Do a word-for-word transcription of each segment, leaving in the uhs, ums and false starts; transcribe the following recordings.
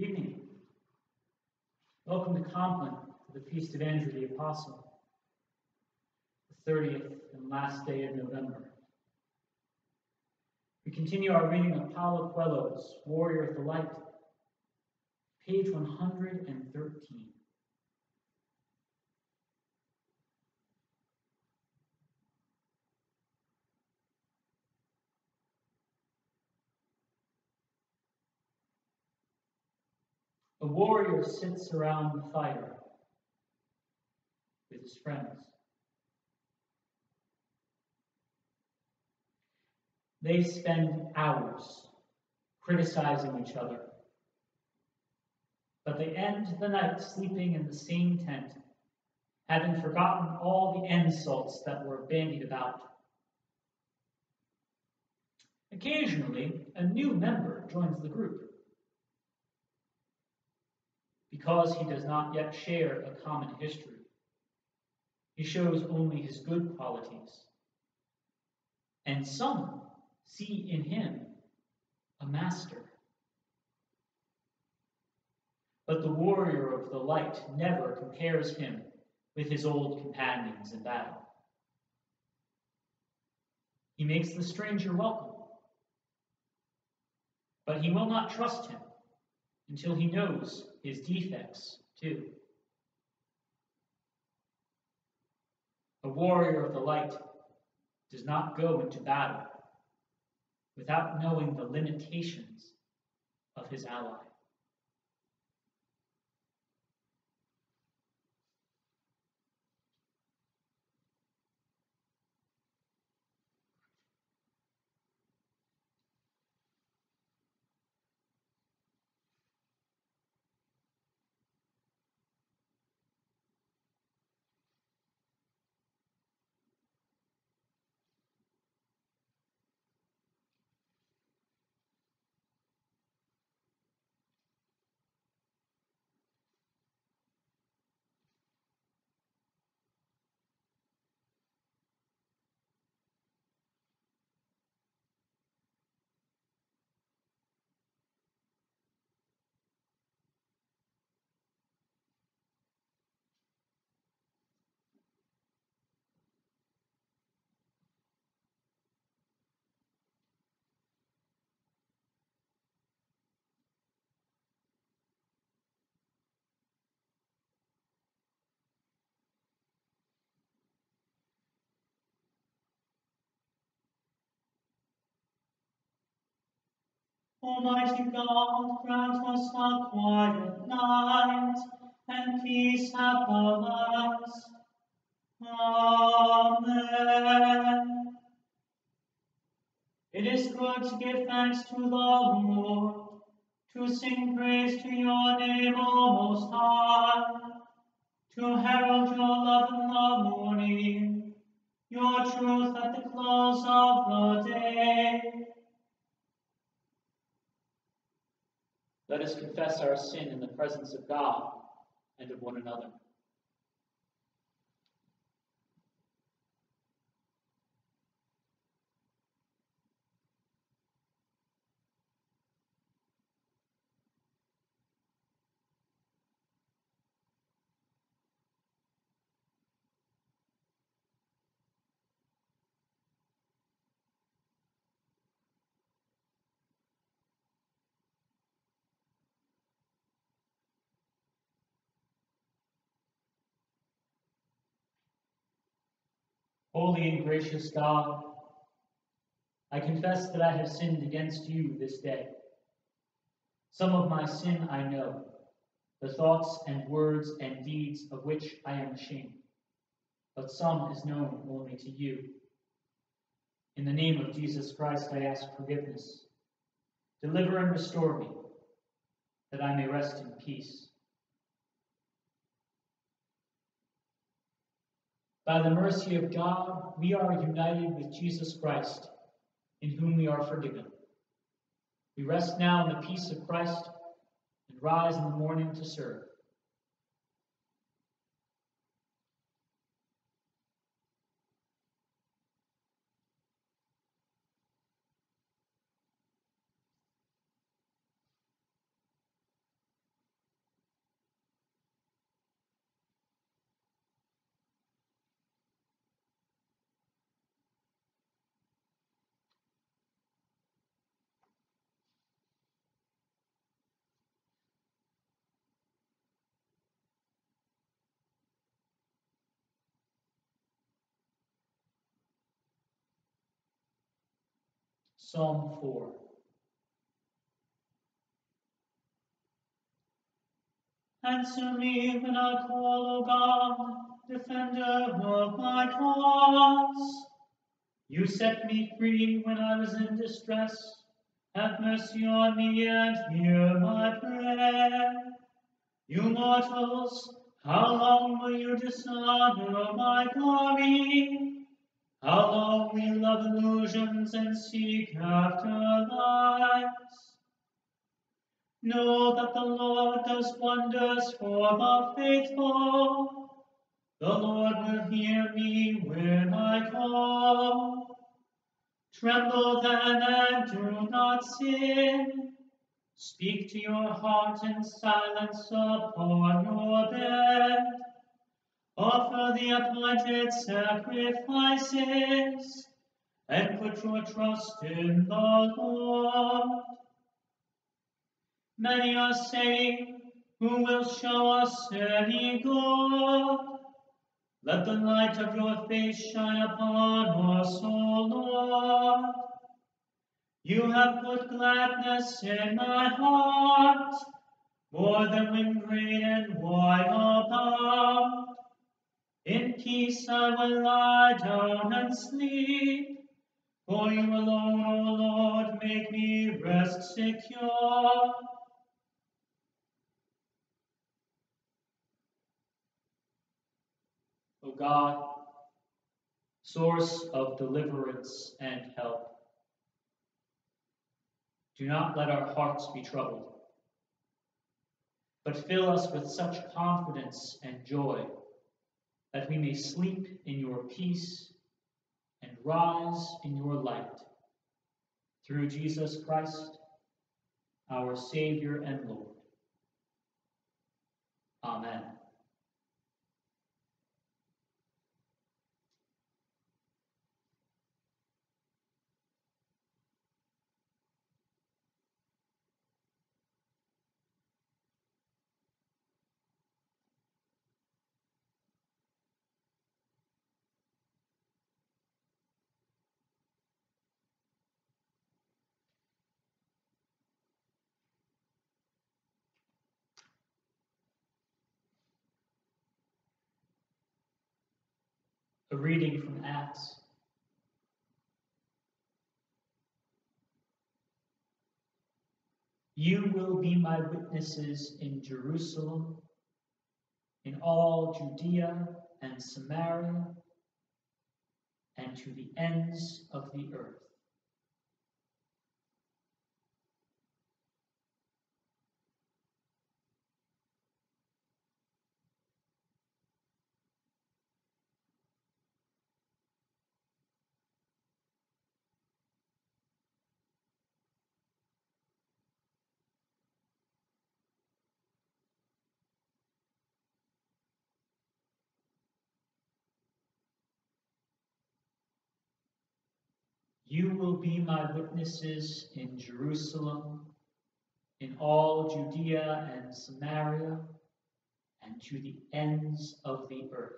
Good evening. Welcome to Compline, to the Feast of Andrew the Apostle, the thirtieth and last day of November. We continue our reading of Paulo Coelho's Warrior of the Light, page one hundred thirteen. A warrior sits around the fire with his friends. They spend hours criticizing each other, but they end the night sleeping in the same tent, having forgotten all the insults that were bandied about. Occasionally, a new member joins the group, because he does not yet share a common history. He shows only his good qualities. And some see in him a master. But the warrior of the light never compares him with his old companions in battle. He makes the stranger welcome, but he will not trust him until he knows his defects, too. A warrior of the light does not go into battle without knowing the limitations of his ally. Almighty God, grant us a quiet night, and peace above us. Amen. It is good to give thanks to the Lord, to sing praise to your name, O Most High, to herald your love in the morning, your truth at the close of the day. Let us confess our sin in the presence of God and of one another. Holy and gracious God, I confess that I have sinned against you this day. Some of my sin I know, the thoughts and words and deeds of which I am ashamed, but some is known only to you. In the name of Jesus Christ, I ask forgiveness. Deliver and restore me, that I may rest in peace. By the mercy of God, we are united with Jesus Christ, in whom we are forgiven. We rest now in the peace of Christ, and rise in the morning to serve. Psalm four. Answer me when I call, O God, defender of my cause. You set me free when I was in distress. Have mercy on me and hear my prayer. You mortals, how long will you dishonor my glory? How long will you love illusions and seek after lies? Know that the Lord does wonders for the faithful. The Lord will hear me when I call. Tremble then and do not sin. Speak to your heart in silence upon your bed. Offer the appointed sacrifices, and put your trust in the Lord. Many are saying, who will show us any good? Let the light of your face shine upon us, O Lord. You have put gladness in my heart, more than when great and wide above. In peace I will lie down and sleep, for you alone, O Lord, make me rest secure. O God, source of deliverance and help, do not let our hearts be troubled, but fill us with such confidence and joy that we may sleep in your peace and rise in your light, through Jesus Christ, our Savior and Lord. Amen. A reading from Acts. You will be my witnesses in Jerusalem, in all Judea and Samaria, and to the ends of the earth. You will be my witnesses in Jerusalem, in all Judea and Samaria, and to the ends of the earth.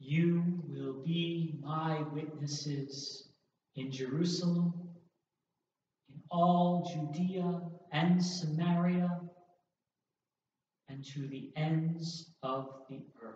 You will be my witnesses in Jerusalem, in all Judea and Samaria, and to the ends of the earth.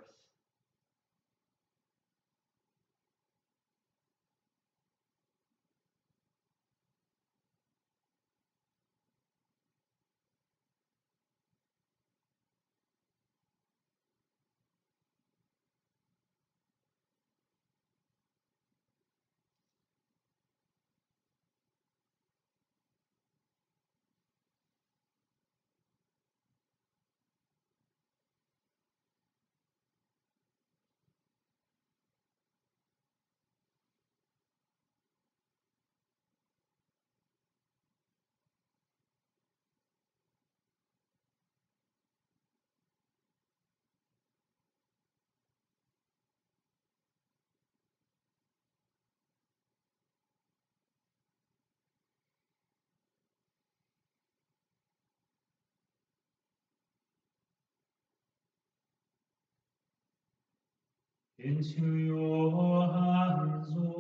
Into your hands, O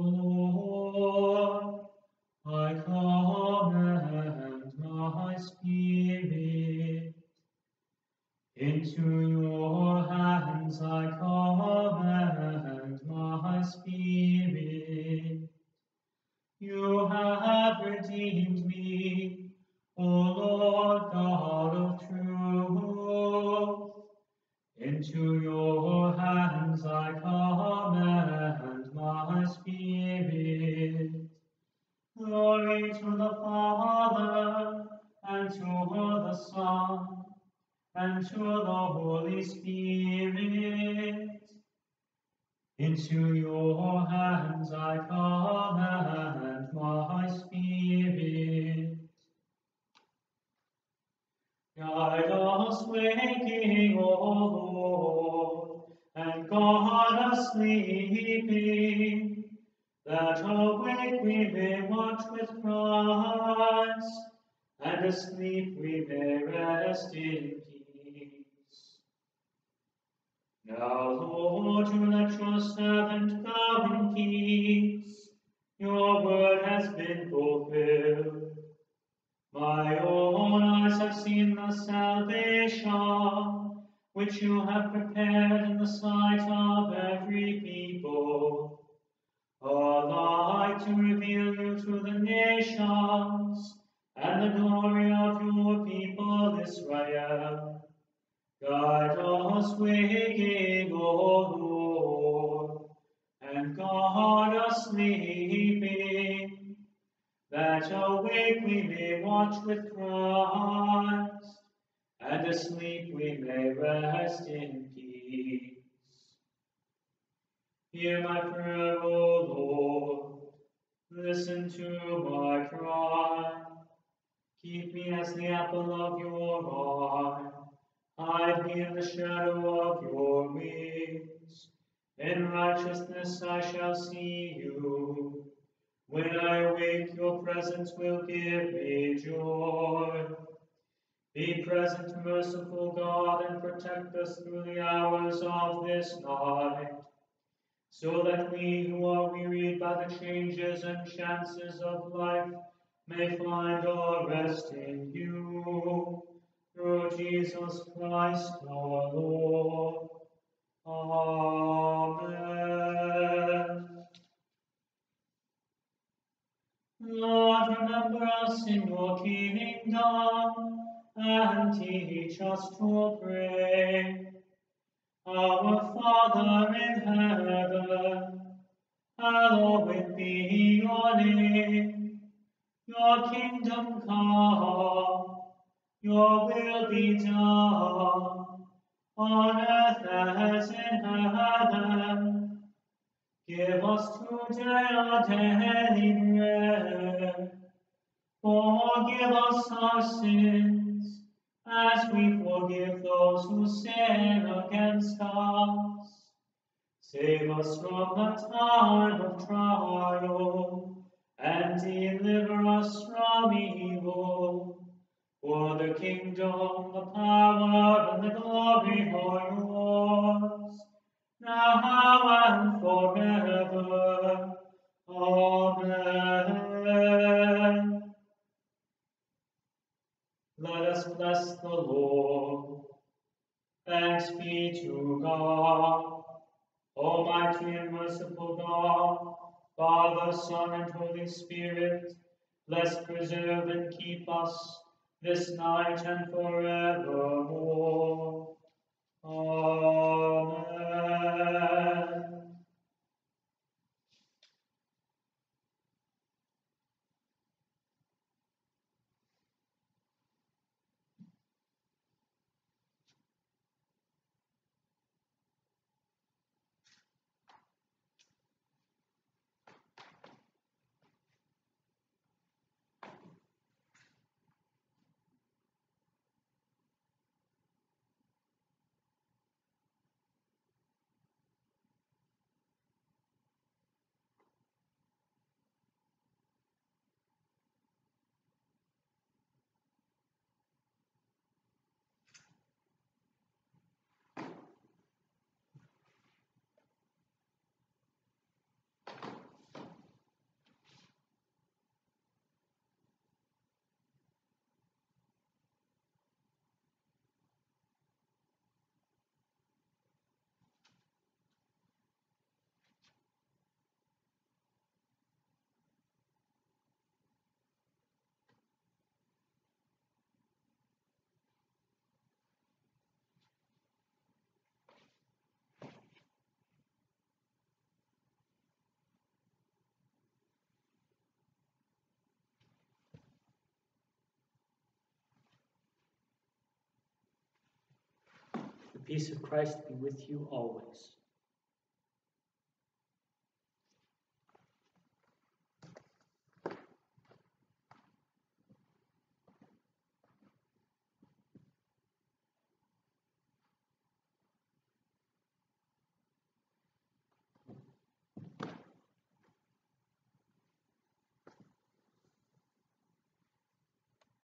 Lord, I commend my spirit. Into your hands I commend my spirit. You have redeemed me, O Lord God of truth. Into your hands I commend my spirit. Glory to the Father, and to the Son, and to the Holy Spirit. Into your hands I commend my spirit. Guide us waking, O Lord, and guard us sleeping, that awake we may watch with Christ, and asleep we may rest in peace. Now, Lord, you let your servant go in peace. Your word has been fulfilled. My own eyes have seen the salvation which you have prepared in the sight of every people, a light to reveal you to the nations, and the glory of your people Israel. Guide us waking, O Lord, and guard us sleeping, that awake we may watch with Christ, and asleep we may rest in peace. Hear my prayer, O Lord, listen to my cry. Keep me as the apple of your eye, hide me in the shadow of your wings. In righteousness I shall see you. When I wake, your presence will give me joy. Be present, merciful God, and protect us through the hours of this night, so that we who are wearied by the changes and chances of life may find our rest in you. Through Jesus Christ our Lord. Amen. Lord, remember us in your kingdom, and teach us to pray. Our Father in heaven, hallowed be your name. Your kingdom come, your will be done, on earth as in heaven. Give us today our daily bread. Forgive us our sins, as we forgive those who sin against us. Save us from the time of trial, and deliver us from evil. For the kingdom, the power, and the glory are yours, now and forever. Amen. Let us bless the Lord. Thanks be to God, almighty and merciful God, Father, Son, and Holy Spirit, bless, preserve, and keep us this night and forevermore. Amen. The peace of Christ be with you always.